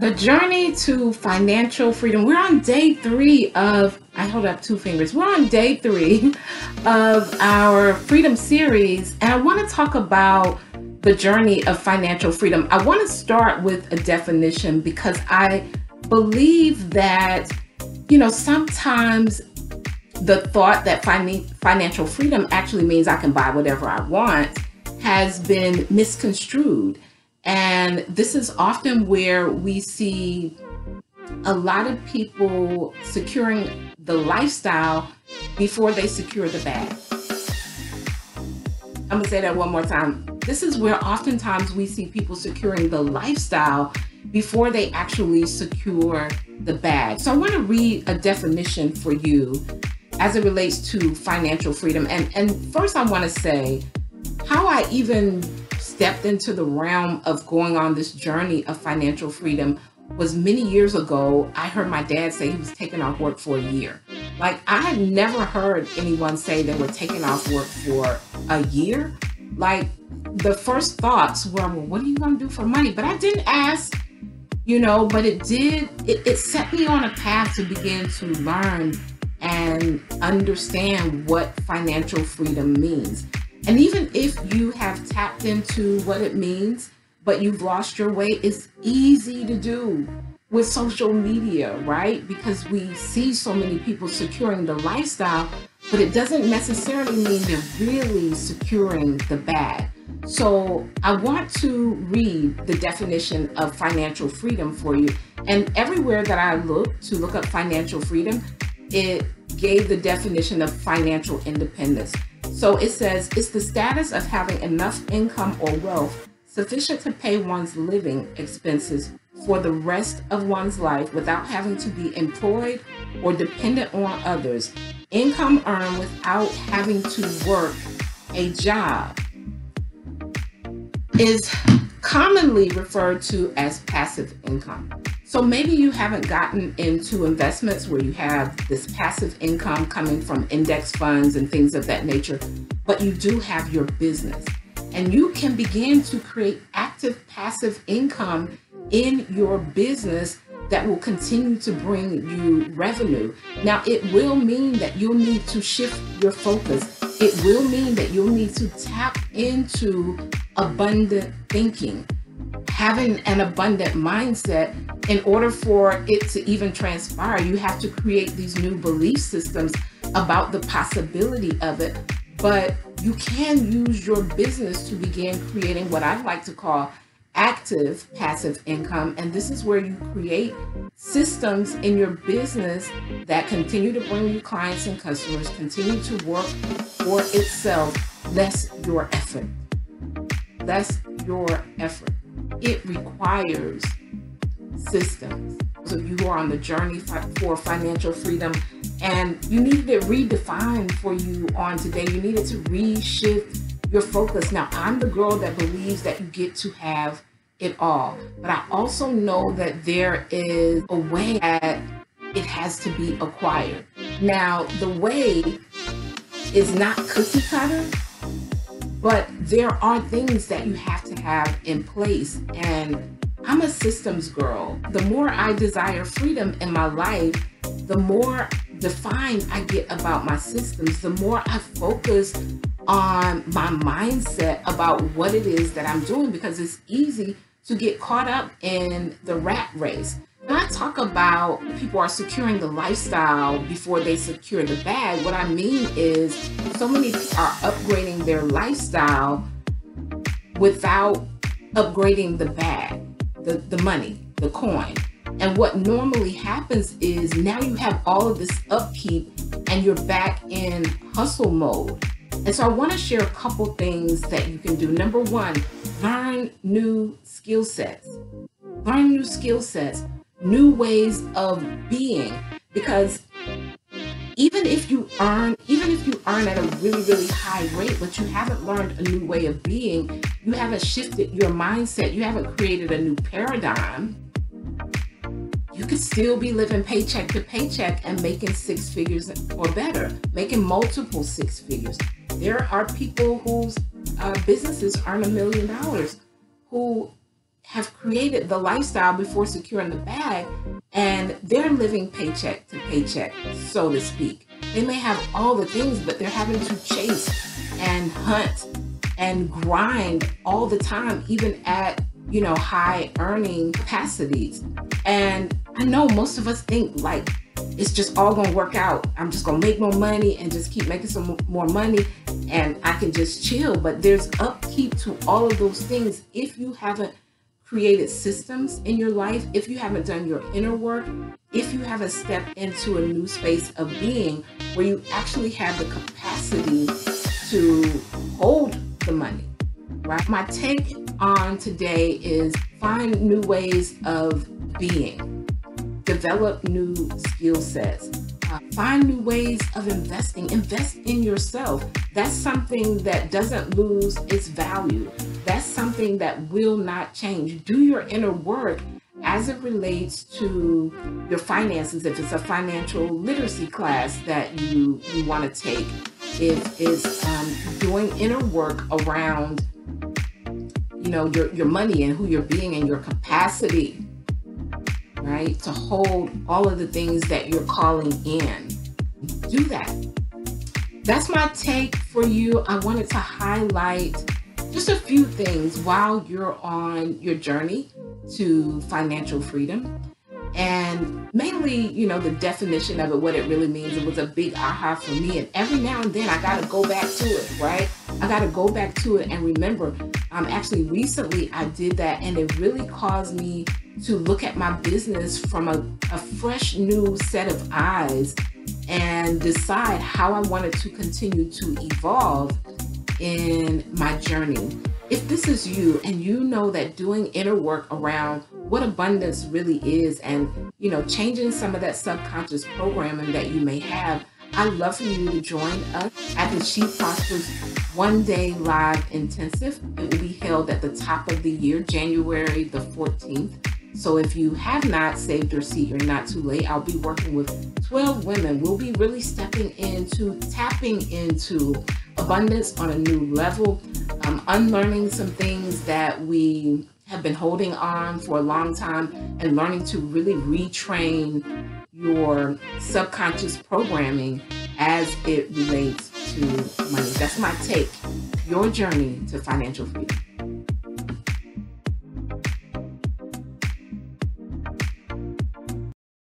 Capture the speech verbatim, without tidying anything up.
The journey to financial freedom. We're on day three of, I hold up two fingers. We're on day three of our freedom series. And I want to talk about the journey of financial freedom. I want to start with a definition because I believe that, you know, sometimes the thought that financial freedom actually means I can buy whatever I want has been misconstrued. And this is often where we see a lot of people securing the lifestyle before they secure the bag. I'm gonna say that one more time. This is where oftentimes we see people securing the lifestyle before they actually secure the bag. So I want to read a definition for you as it relates to financial freedom. And, and first I want to say how I even stepped into the realm of going on this journey of financial freedom was many years ago. I heard my dad say he was taking off work for a year. Like, I had never heard anyone say they were taking off work for a year. Like, the first thoughts were, well, what are you going to do for money? But I didn't ask, you know, but it did, it, it set me on a path to begin to learn and understand what financial freedom means. And even if you have tapped into what it means, but you've lost your way, it's easy to do with social media, right? Because we see so many people securing the lifestyle, but it doesn't necessarily mean they're really securing the bag. So I want to read the definition of financial freedom for you. And everywhere that I look to look up financial freedom, it gave the definition of financial independence. So it says, it's the status of having enough income or wealth sufficient to pay one's living expenses for the rest of one's life without having to be employed or dependent on others. Income earned without having to work a job is commonly referred to as passive income. So maybe you haven't gotten into investments where you have this passive income coming from index funds and things of that nature, but you do have your business. And you can begin to create active passive income in your business that will continue to bring you revenue. Now, it will mean that you'll need to shift your focus. It will mean that you'll need to tap into abundant thinking, having an abundant mindset. In order for it to even transpire, you have to create these new belief systems about the possibility of it. But you can use your business to begin creating what I'd like to call active passive income. And this is where you create systems in your business that continue to bring you clients and customers, continue to work for itself, less your effort. Less your effort. It requires systems. So you are on the journey for financial freedom, and you needed it redefined for you on today. You needed to reshift your focus. Now, I'm the girl that believes that you get to have it all, but I also know that there is a way that it has to be acquired. Now, the way is not cookie cutter, but there are things that you have to have in place. And I'm a systems girl. The more I desire freedom in my life, the more defined I get about my systems, the more I focus on my mindset about what it is that I'm doing, because it's easy to get caught up in the rat race. When I talk about people are securing the lifestyle before they secure the bag, what I mean is so many are upgrading their lifestyle without upgrading the bag, the, the money, the coin. And what normally happens is now you have all of this upkeep and you're back in hustle mode. And so I want to share a couple things that you can do. Number one, learn new skill sets. Learn new skill sets, new ways of being, because even if you earn, even if you earn at a really, really high rate, but you haven't learned a new way of being, you haven't shifted your mindset, you haven't created a new paradigm, you could still be living paycheck to paycheck and making six figures or better, making multiple six figures. There are people whose uh, businesses earn a million dollars who have created the lifestyle before securing the bag, and they're living paycheck to paycheck, so to speak. They may have all the things, but they're having to chase and hunt and grind all the time, even at, you know, high earning capacities. And I know most of us think like, it's just all gonna work out. I'm just gonna make more money and just keep making some more money and I can just chill. But there's upkeep to all of those things. If you haven't created systems in your life, if you haven't done your inner work, if you haven't stepped into a new space of being where you actually have the capacity to hold the money, right? My take on today is find new ways of being. Develop new skill sets. Uh, find new ways of investing. Invest in yourself. That's something that doesn't lose its value. That's something that will not change. Do your inner work as it relates to your finances. If it's a financial literacy class that you, you want to take, it is um, doing inner work around, you know, your, your money and who you're being and your capacity, right? To hold all of the things that you're calling in. Do that. That's my take for you. I wanted to highlight just a few things while you're on your journey to financial freedom, and mainly, you know, the definition of it, what it really means. It was a big aha for me. And every now and then I got to go back to it, right? I got to go back to it and remember. Um, actually recently I did that, and it really caused me to look at my business from a, a fresh new set of eyes and decide how I wanted to continue to evolve in my journey. If this is you and you know that doing inner work around what abundance really is and, you know, changing some of that subconscious programming that you may have, I'd love for you to join us at the She Prospers One Day Live Intensive. It will be held at the top of the year, January the fourteenth. So if you have not saved your seat, you're not too late. I'll be working with twelve women. We'll be really stepping into, tapping into abundance on a new level, um, unlearning some things that we have been holding on for a long time, and learning to really retrain your subconscious programming as it relates to money. That's my take, your journey to financial freedom.